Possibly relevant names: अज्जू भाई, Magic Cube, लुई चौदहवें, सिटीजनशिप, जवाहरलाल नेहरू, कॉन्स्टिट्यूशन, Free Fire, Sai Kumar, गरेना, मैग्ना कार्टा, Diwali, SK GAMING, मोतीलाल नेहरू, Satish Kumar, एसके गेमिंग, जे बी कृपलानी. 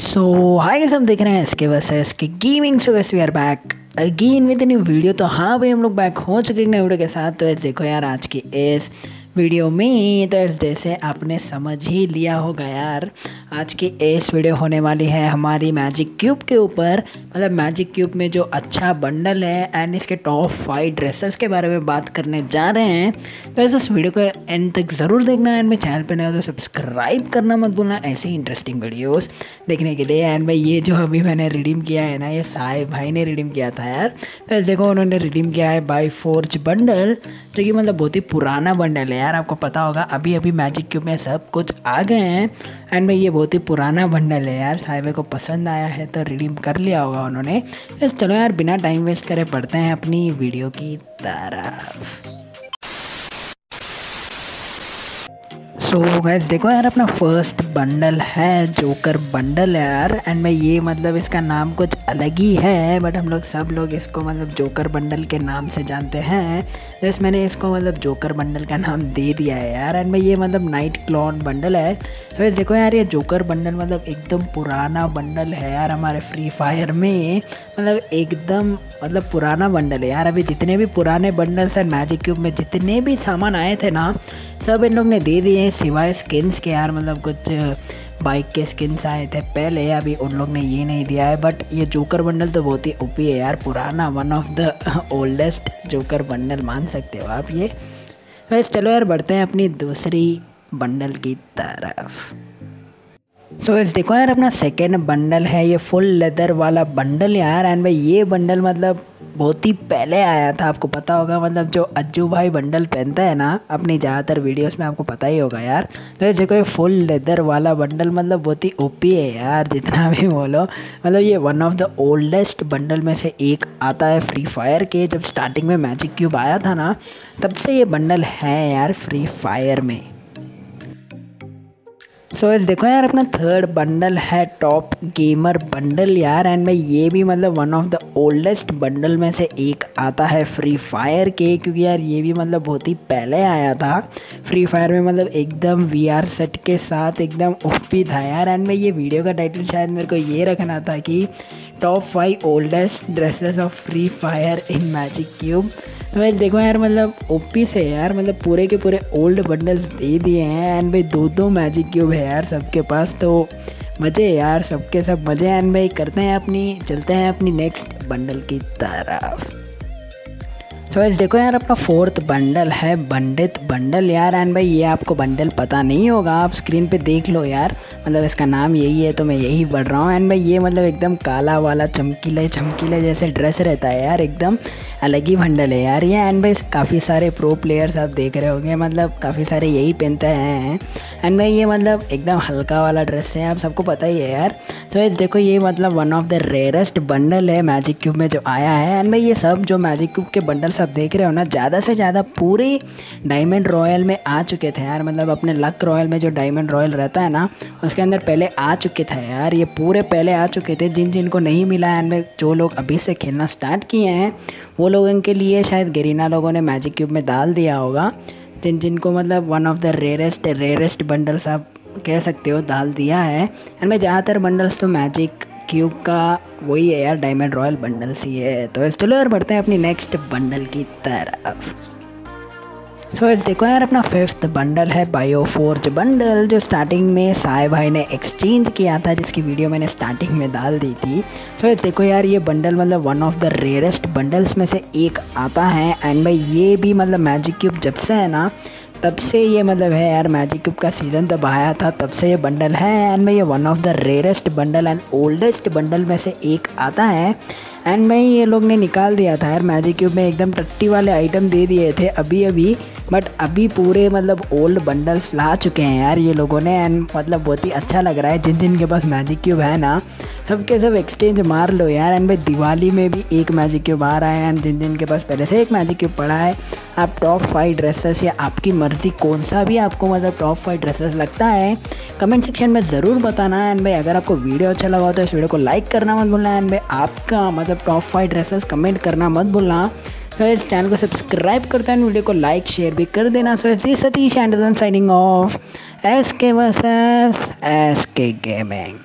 सो hi guys, हम देख रहे हैं SK versus एसके गेमिंग। So guys we are back again with new video. तो हाँ भाई, हम लोग बैक हो चुके हैं नए वीडियो के साथ। तो ऐसे देखो यार, आज की इस वीडियो में तो जैसे आपने समझ ही लिया होगा यार, आज की इस वीडियो होने वाली है हमारी मैजिक क्यूब के ऊपर। मतलब मैजिक क्यूब में जो अच्छा बंडल है एंड इसके टॉप 5 ड्रेसेस के बारे में बात करने जा रहे हैं। तो ऐसे उस वीडियो को एंड तक ज़रूर देखना। एंड मैं चैनल पर नया हो तो सब्सक्राइब करना मत भूलना ऐसे ही इंटरेस्टिंग वीडियोज़ देखने के लिए। एंड भाई ये जो अभी मैंने रिडीम किया है ना, ये साई भाई ने रिडीम किया था यार। तो ऐसे देखो, उन्होंने रिडीम किया है बाई फोर्ज बंडल, जो कि मतलब बहुत ही पुराना बंडल है यार। आपको पता होगा अभी अभी मैजिक क्यूब में सब कुछ आ गए हैं। एंड भाई ये बहुत ही पुराना बंडल है यार, साहिबे को पसंद आया है तो रिडीम कर लिया होगा उन्होंने। तो चलो यार, बिना टाइम वेस्ट करे पढ़ते हैं अपनी वीडियो की तरफ। सो गाइस देखो यार, अपना फर्स्ट बंडल है जोकर बंडल यार। एंड मैं ये मतलब इसका नाम कुछ अलग ही है, बट हम लोग सब लोग इसको मतलब जोकर बंडल के नाम से जानते हैं। जैसे मैंने इसको मतलब जोकर बंडल का नाम दे दिया है यार। एंड मैं ये मतलब नाइट क्लॉन बंडल है। तो गाइस देखो यार, ये जोकर बंडल मतलब एकदम पुराना बंडल है यार हमारे फ्री फायर में। मतलब एकदम मतलब पुराना बंडल है यार। अभी जितने भी पुराने बंडल्स हैं मैजिक क्यूब में, जितने भी सामान आए थे ना, सब इन लोग ने दे दिए हैं सिवाय स्किन्स के यार। मतलब कुछ बाइक के स्किन्स आए थे पहले, अभी उन लोग ने ये नहीं दिया है। बट ये जोकर बंडल तो बहुत ही ओपी है यार, पुराना one of the oldest joker bundle मान सकते हो आप ये। बस चलो यार, बढ़ते हैं अपनी दूसरी बंडल की तरफ। सो गाइस देखो यार, अपना सेकेंड बंडल है ये फुल लेदर वाला बंडल यार। एंड भाई ये बंडल मतलब बहुत ही पहले आया था। आपको पता होगा मतलब जो अज्जू भाई बंडल पहनता है ना अपनी ज़्यादातर वीडियोस में, आपको पता ही होगा यार। तो ये देखो, ये फुल लेदर वाला बंडल मतलब बहुत ही ओपी है यार, जितना भी बोलो। मतलब ये one of the oldest bundle में से एक आता है फ्री फायर के। जब स्टार्टिंग में मैजिक क्यूब आया था ना, तब से ये बंडल है यार फ्री फायर में। सो गाइस देखो यार, अपना थर्ड बंडल है टॉप गेमर बंडल यार। एंड भाई ये भी मतलब one of the oldest bundle में से एक आता है फ्री फायर के, क्योंकि यार ये भी मतलब बहुत ही पहले आया था फ्री फायर में। मतलब एकदम वीआर सेट के साथ एकदम ओपी था यार। एंड भाई ये वीडियो का टाइटल शायद मेरे को ये रखना था कि top 5 oldest dresses of Free Fire in magic cube. भाई देखो यार, मतलब ओपी से यार मतलब पूरे के पूरे ओल्ड बंडल्स दे दिए हैं। एंड भाई 2-2 मैजिक क्यूब है यार सबके पास, तो मज़े यार, सबके सब मज़े। एंड भाई करते हैं अपनी, चलते हैं अपनी नेक्स्ट बंडल की तरफ। तो गाइस देखो यार, अपना फोर्थ बंडल है बंडित बंडल यार। एंड भाई ये आपको बंडल पता नहीं होगा, आप स्क्रीन पे देख लो यार। मतलब इसका नाम यही है तो मैं यही पढ़ रहा हूँ। एंड भाई ये मतलब एकदम काला वाला चमकीले चमकीले जैसे ड्रेस रहता है यार, एकदम अलग ही बंडल है यार ये। एंड भाई काफ़ी सारे प्रो प्लेयर्स आप देख रहे होंगे, मतलब काफ़ी सारे यही पहनते हैं। एंड भाई ये मतलब एकदम हल्का वाला ड्रेस है, आप सबको पता ही है यार। तो गाइस देखो, ये मतलब one of the rarest bundle है मैजिक क्यूब में जो आया है। एंड भाई ये सब जो मैजिक क्यूब के बंडल आप देख रहे हो ना, ज़्यादा से ज़्यादा पूरे डायमंड रॉयल में आ चुके थे यार। मतलब अपने लक रॉयल में जो डायमंड रॉयल रहता है ना, उसके अंदर पहले आ चुके थे यार ये, पूरे पहले आ चुके थे। जिन जिनको नहीं मिला एंड में जो लोग अभी से खेलना स्टार्ट किए हैं, वो लोगों के लिए शायद गरेना लोगों ने मैजिक क्यूब में डाल दिया होगा। जिनको मतलब one of the rarest bundles आप कह सकते हो डाल दिया है। एंड में ज़्यादातर बंडल्स तो मैजिक क्यूब का वही है यार, डायमंड रॉयल बंडल सी है। तो चलो यार, बढ़ते हैं अपनी नेक्स्ट बंडल की तरफ। सो गाइस देखो यार, अपना फिफ्थ बंडल है बायो फोर्ज बंडल, जो स्टार्टिंग में साई भाई ने एक्सचेंज किया था, जिसकी वीडियो मैंने स्टार्टिंग में डाल दी थी। सो गाइस देखो यार, ये बंडल मतलब one of the rarest bundles में से एक आता है। एंड भाई ये भी मतलब मैजिक क्यूब जब से है ना, तब से ये मतलब है यार। मैजिक क्यूब का सीज़न तब आया था, तब से ये बंडल है। एंड भाई ये one of the rarest bundle and oldest bundle में से एक आता है। एंड भाई ये लोग ने निकाल दिया था यार मैजिक क्यूब में, एकदम टट्टी वाले आइटम दे दिए थे अभी। बट अभी पूरे मतलब ओल्ड बंडल्स ला चुके हैं यार ये लोगों ने। एंड मतलब बहुत ही अच्छा लग रहा है, जिन के पास मैजिक क्यूब है ना, सबके सब एक्सचेंज मार लो यार। एंड भाई दिवाली में भी एक मैजिक क्यूब आ रहा है। एंड जिन के पास पहले से एक मैजिक क्यूब पड़ा है, आप टॉप 5 ड्रेसेस या आपकी मर्ज़ी कौन सा भी आपको मतलब टॉप 5 ड्रेसेस लगता है, कमेंट सेक्शन में ज़रूर बताना। एंड भाई अगर आपको वीडियो अच्छा लगा हो तो इस वीडियो को लाइक करना मत भूलना। एंड भाई आपका मतलब टॉप 5 ड्रेसेस कमेंट करना मत भूलना। सो इस चैनल को सब्सक्राइब करते हैं, वीडियो को लाइक शेयर भी कर देना। So this Satish and signing off, SK versus एसके गेमिंग।